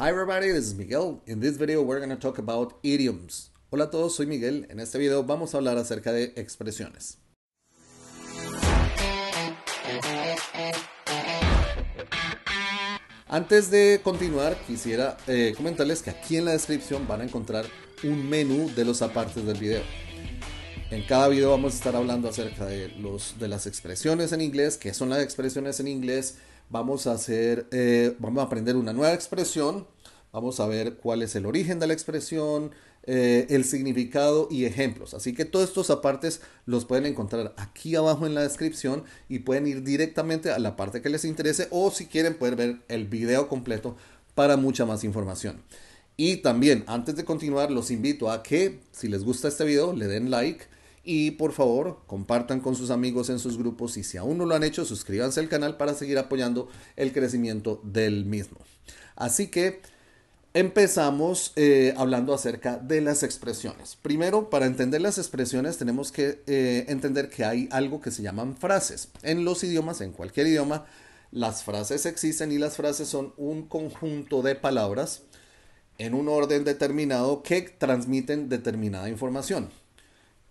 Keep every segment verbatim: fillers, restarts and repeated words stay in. Hi everybody, this is Miguel. In this video we're going to talk about idioms. Hola a todos, soy Miguel. En este video vamos a hablar acerca de expresiones. Antes de continuar, quisiera eh, comentarles que aquí en la descripción van a encontrar un menú de los apartes del video. En cada video vamos a estar hablando acerca de, los, de las expresiones en inglés, qué son las expresiones en inglés. Vamos a hacer, eh, vamos a aprender una nueva expresión. Vamos a ver cuál es el origen de la expresión, eh, el significado y ejemplos. Así que todos estos apartes los pueden encontrar aquí abajo en la descripción y pueden ir directamente a la parte que les interese, o si quieren pueden ver el video completo para mucha más información. Y también, antes de continuar, los invito a que, si les gusta este video, le den like. Y por favor, compartan con sus amigos en sus grupos y si aún no lo han hecho, suscríbanse al canal para seguir apoyando el crecimiento del mismo. Así que empezamos eh, hablando acerca de las expresiones. Primero, para entender las expresiones tenemos que eh, entender que hay algo que se llaman frases. En los idiomas, en cualquier idioma, las frases existen y las frases son un conjunto de palabras en un orden determinado que transmiten determinada información.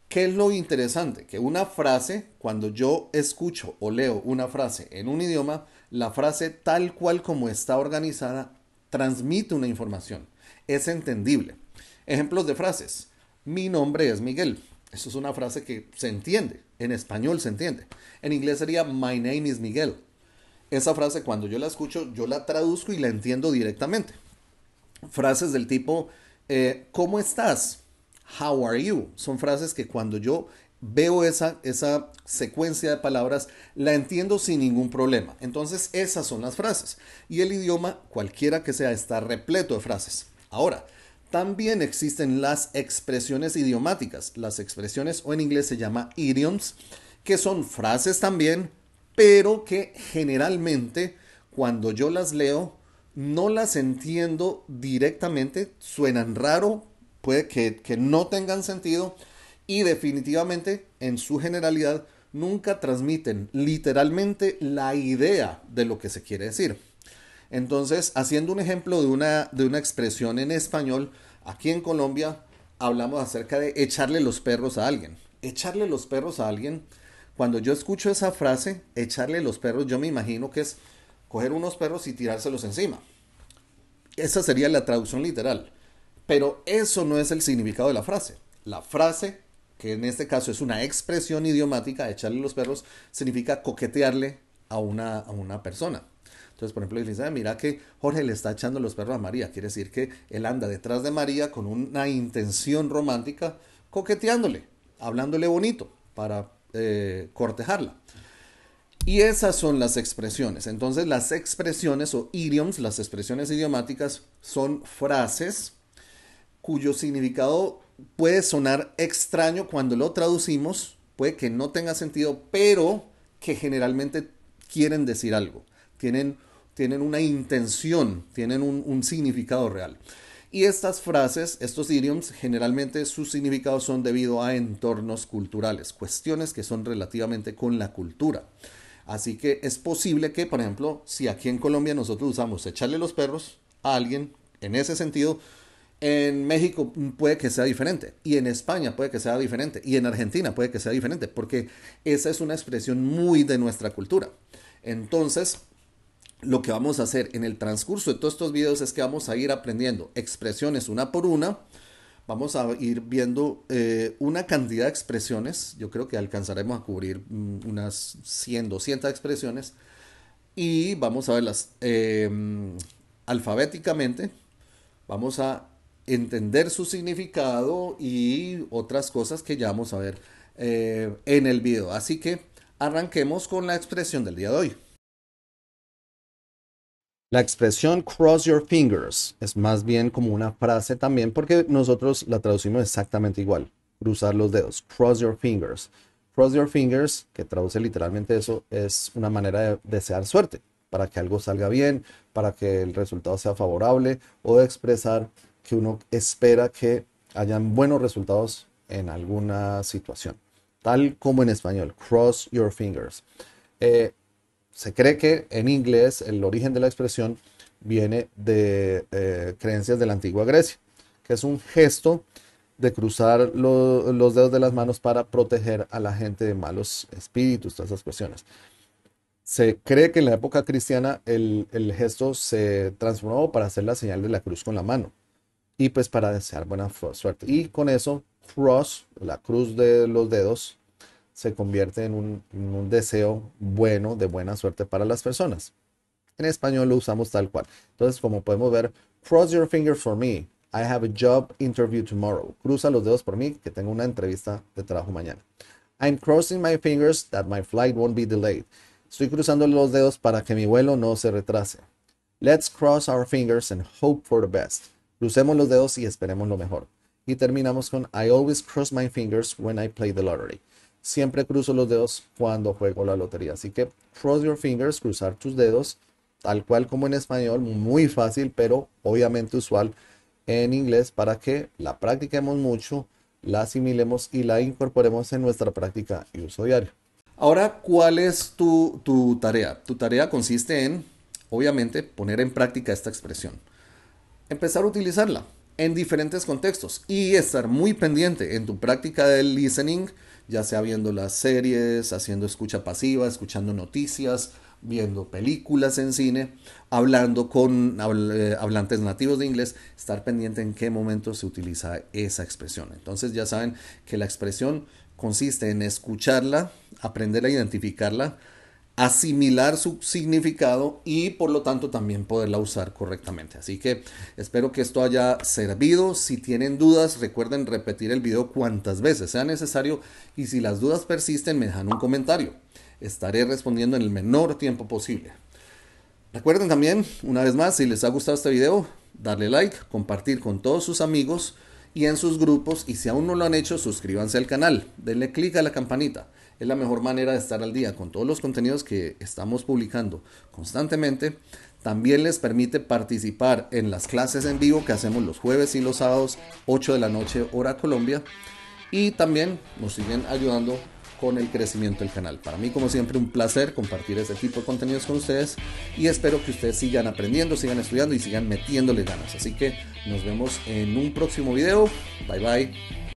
¿Qué es lo interesante? Que una frase, cuando yo escucho o leo una frase en un idioma, la frase tal cual como está organizada transmite una información. Es entendible. Ejemplos de frases. Mi nombre es Miguel. Eso es una frase que se entiende. En español se entiende. En inglés sería My name is Miguel. Esa frase cuando yo la escucho, yo la traduzco y la entiendo directamente. Frases del tipo, eh, ¿cómo estás? How are you? Son frases que cuando yo veo esa, esa secuencia de palabras, la entiendo sin ningún problema. Entonces, esas son las frases. Y el idioma, cualquiera que sea, está repleto de frases. Ahora, también existen las expresiones idiomáticas. Las expresiones, o en inglés se llama idioms, que son frases también, pero que generalmente, cuando yo las leo, no las entiendo directamente, suenan raro, puede que, que no tengan sentido y definitivamente en su generalidad nunca transmiten literalmente la idea de lo que se quiere decir. Entonces, haciendo un ejemplo de una, de una expresión en español, aquí en Colombia hablamos acerca de echarle los perros a alguien. Echarle los perros a alguien, cuando yo escucho esa frase, echarle los perros, yo me imagino que es coger unos perros y tirárselos encima. Esa sería la traducción literal. Pero eso no es el significado de la frase. La frase, que en este caso es una expresión idiomática, echarle los perros, significa coquetearle a una, a una persona. Entonces, por ejemplo, dice, mira que Jorge le está echando los perros a María. Quiere decir que él anda detrás de María con una intención romántica, coqueteándole, hablándole bonito para eh, cortejarla. Y esas son las expresiones. Entonces, las expresiones o idioms, las expresiones idiomáticas, son frases cuyo significado puede sonar extraño cuando lo traducimos, puede que no tenga sentido, pero que generalmente quieren decir algo, tienen, tienen una intención, tienen un, un significado real. Y estas frases, estos idioms, generalmente sus significados son debido a entornos culturales, cuestiones que son relativamente con la cultura. Así que es posible que, por ejemplo, si aquí en Colombia nosotros usamos echarle los perros a alguien, en ese sentido, en México puede que sea diferente, y en España puede que sea diferente, y en Argentina puede que sea diferente, porque esa es una expresión muy de nuestra cultura. Entonces, lo que vamos a hacer en el transcurso de todos estos videos es que vamos a ir aprendiendo expresiones una por una. Vamos a ir viendo eh, una cantidad de expresiones. Yo creo que alcanzaremos a cubrir unas cien, doscientas expresiones. Y vamos a verlas eh, alfabéticamente. Vamos a entender su significado y otras cosas que ya vamos a ver eh, en el video. Así que arranquemos con la expresión del día de hoy. La expresión cross your fingers es más bien como una frase también porque nosotros la traducimos exactamente igual. Cruzar los dedos. Cross your fingers. Cross your fingers, que traduce literalmente eso, es una manera de desear suerte. Para que algo salga bien, para que el resultado sea favorable o de expresar que uno espera que hayan buenos resultados en alguna situación. Tal como en español, cross your fingers. Eh, se cree que en inglés el origen de la expresión viene de eh, creencias de la antigua Grecia, que es un gesto de cruzar lo, los dedos de las manos para proteger a la gente de malos espíritus, todas esas cuestiones. Se cree que en la época cristiana el, el gesto se transformó para hacer la señal de la cruz con la mano y pues para desear buena suerte. Y con eso, cross, la cruz de los dedos, se convierte en un, en un deseo bueno, de buena suerte para las personas. En español lo usamos tal cual. Entonces, como podemos ver, cross your fingers for me, I have a job interview tomorrow. Cruza los dedos por mí, que tengo una entrevista de trabajo mañana. I'm crossing my fingers that my flight won't be delayed. Estoy cruzando los dedos para que mi vuelo no se retrase. Let's cross our fingers and hope for the best. Crucemos los dedos y esperemos lo mejor. Y terminamos con I always cross my fingers when I play the lottery. Siempre cruzo los dedos cuando juego la lotería. Así que cross your fingers, cruzar tus dedos, tal cual como en español, muy fácil, pero obviamente usual en inglés para que la practiquemos mucho, la asimilemos y la incorporemos en nuestra práctica y uso diario. Ahora, ¿cuál es tu, tu tarea? Tu tarea consiste en, obviamente, poner en práctica esta expresión. Empezar a utilizarla en diferentes contextos y estar muy pendiente en tu práctica del listening, ya sea viendo las series, haciendo escucha pasiva, escuchando noticias, viendo películas en cine, hablando con hablantes nativos de inglés, estar pendiente en qué momento se utiliza esa expresión. Entonces ya saben que la expresión consiste en escucharla, aprender a identificarla, asimilar su significado y por lo tanto también poderla usar correctamente. Así que espero que esto haya servido. Si tienen dudas, recuerden repetir el video cuantas veces sea necesario y si las dudas persisten, me dejan un comentario. Estaré respondiendo en el menor tiempo posible. Recuerden también, una vez más, si les ha gustado este video, darle like, compartir con todos sus amigos y en sus grupos. Y si aún no lo han hecho, suscríbanse al canal, denle click a la campanita. Es la mejor manera de estar al día con todos los contenidos que estamos publicando constantemente. También les permite participar en las clases en vivo que hacemos los jueves y los sábados, ocho de la noche, hora Colombia. Y también nos siguen ayudando con el crecimiento del canal. Para mí, como siempre, un placer compartir este tipo de contenidos con ustedes y espero que ustedes sigan aprendiendo, sigan estudiando y sigan metiéndole ganas. Así que nos vemos en un próximo video. Bye bye.